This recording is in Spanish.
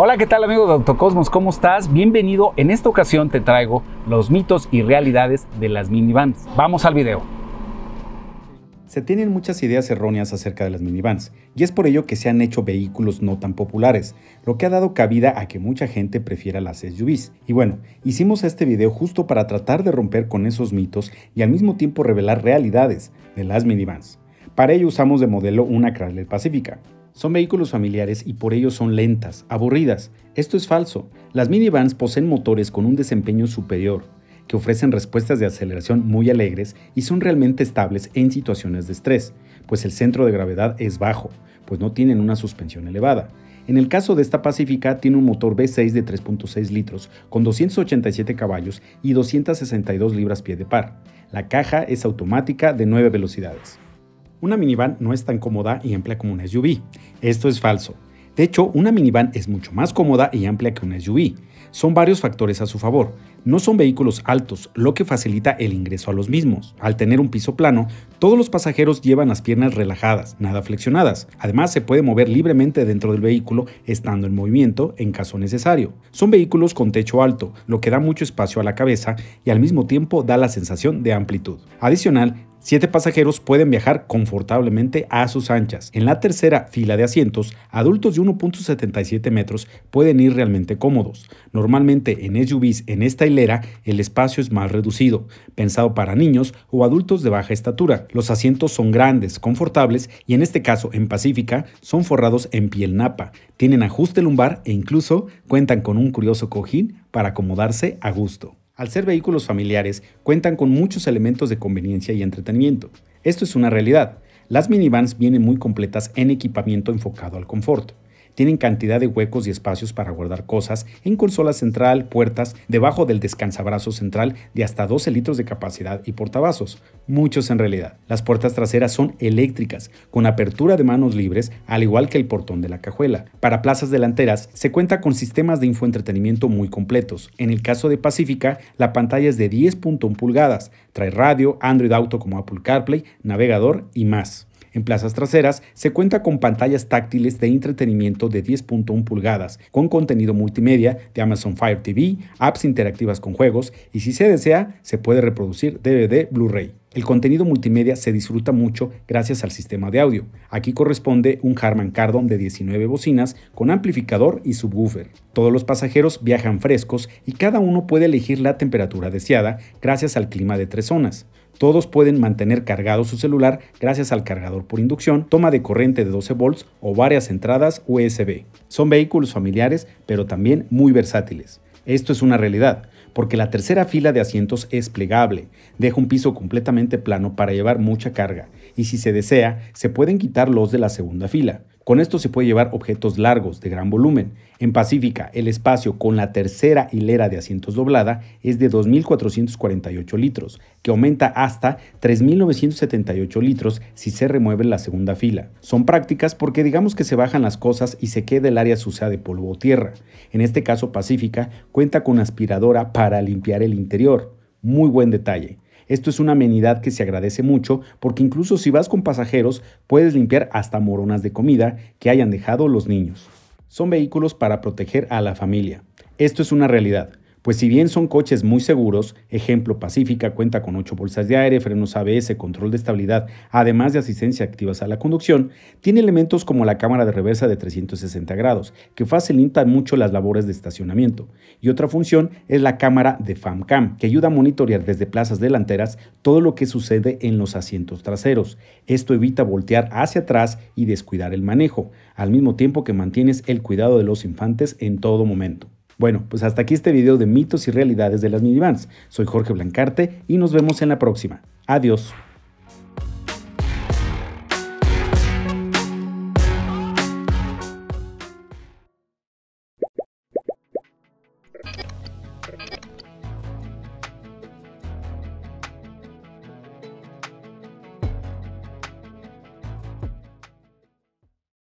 Hola, ¿qué tal amigo de Autocosmos? ¿Cómo estás? Bienvenido. En esta ocasión te traigo los mitos y realidades de las minivans. Vamos al video. Se tienen muchas ideas erróneas acerca de las minivans, y es por ello que se han hecho vehículos no tan populares, lo que ha dado cabida a que mucha gente prefiera las SUVs. Y bueno, hicimos este video justo para tratar de romper con esos mitos y al mismo tiempo revelar realidades de las minivans. Para ello usamos de modelo una Chrysler Pacifica. Son vehículos familiares y por ello son lentas, aburridas. Esto es falso. Las minivans poseen motores con un desempeño superior, que ofrecen respuestas de aceleración muy alegres y son realmente estables en situaciones de estrés, pues el centro de gravedad es bajo, pues no tienen una suspensión elevada. En el caso de esta Pacifica tiene un motor V6 de 3.6 litros con 287 caballos y 262 libras-pie de par. La caja es automática de 9 velocidades. Una minivan no es tan cómoda y amplia como una SUV. Esto es falso. De hecho, una minivan es mucho más cómoda y amplia que una SUV. Son varios factores a su favor. No son vehículos altos, lo que facilita el ingreso a los mismos. Al tener un piso plano, todos los pasajeros llevan las piernas relajadas, nada flexionadas. Además, se puede mover libremente dentro del vehículo estando en movimiento en caso necesario. Son vehículos con techo alto, lo que da mucho espacio a la cabeza y al mismo tiempo da la sensación de amplitud. Adicional, 7 pasajeros pueden viajar confortablemente a sus anchas. En la tercera fila de asientos, adultos de 1.77 metros pueden ir realmente cómodos. Normalmente en SUVs en esta hilera el espacio es más reducido, pensado para niños o adultos de baja estatura. Los asientos son grandes, confortables y en este caso en Pacifica son forrados en piel napa, tienen ajuste lumbar e incluso cuentan con un curioso cojín para acomodarse a gusto. Al ser vehículos familiares, cuentan con muchos elementos de conveniencia y entretenimiento. Esto es una realidad. Las minivans vienen muy completas en equipamiento enfocado al confort. Tienen cantidad de huecos y espacios para guardar cosas en consola central, puertas, debajo del descansabrazo central de hasta 12 litros de capacidad y portavasos, muchos en realidad. Las puertas traseras son eléctricas, con apertura de manos libres, al igual que el portón de la cajuela. Para plazas delanteras, se cuenta con sistemas de infoentretenimiento muy completos. En el caso de Pacifica, la pantalla es de 10.1 pulgadas, trae radio, Android Auto como Apple CarPlay, navegador y más. En plazas traseras se cuenta con pantallas táctiles de entretenimiento de 10.1 pulgadas, con contenido multimedia de Amazon Fire TV, apps interactivas con juegos y si se desea se puede reproducir DVD, Blu-ray. El contenido multimedia se disfruta mucho gracias al sistema de audio. Aquí corresponde un Harman Kardon de 19 bocinas con amplificador y subwoofer. Todos los pasajeros viajan frescos y cada uno puede elegir la temperatura deseada gracias al clima de 3 zonas. Todos pueden mantener cargado su celular gracias al cargador por inducción, toma de corriente de 12 volts o varias entradas USB. Son vehículos familiares, pero también muy versátiles. Esto es una realidad, porque la tercera fila de asientos es plegable, deja un piso completamente plano para llevar mucha carga, y si se desea, se pueden quitar los de la segunda fila. Con esto se puede llevar objetos largos de gran volumen. En Pacifica, el espacio con la tercera hilera de asientos doblada es de 2.448 litros, que aumenta hasta 3.978 litros si se remueve la segunda fila. Son prácticas porque digamos que se bajan las cosas y se queda el área sucia de polvo o tierra. En este caso, Pacifica cuenta con aspiradora para limpiar el interior. Muy buen detalle. Esto es una amenidad que se agradece mucho porque incluso si vas con pasajeros puedes limpiar hasta moronas de comida que hayan dejado los niños. Son vehículos para proteger a la familia. Esto es una realidad, pues si bien son coches muy seguros, ejemplo Pacifica cuenta con 8 bolsas de aire, frenos ABS, control de estabilidad, además de asistencia activas a la conducción, tiene elementos como la cámara de reversa de 360 grados, que facilitan mucho las labores de estacionamiento. Y otra función es la cámara de FamCam, que ayuda a monitorear desde plazas delanteras todo lo que sucede en los asientos traseros. Esto evita voltear hacia atrás y descuidar el manejo, al mismo tiempo que mantienes el cuidado de los infantes en todo momento. Bueno, pues hasta aquí este video de mitos y realidades de las minivans. Soy Jorge Blancarte y nos vemos en la próxima. Adiós.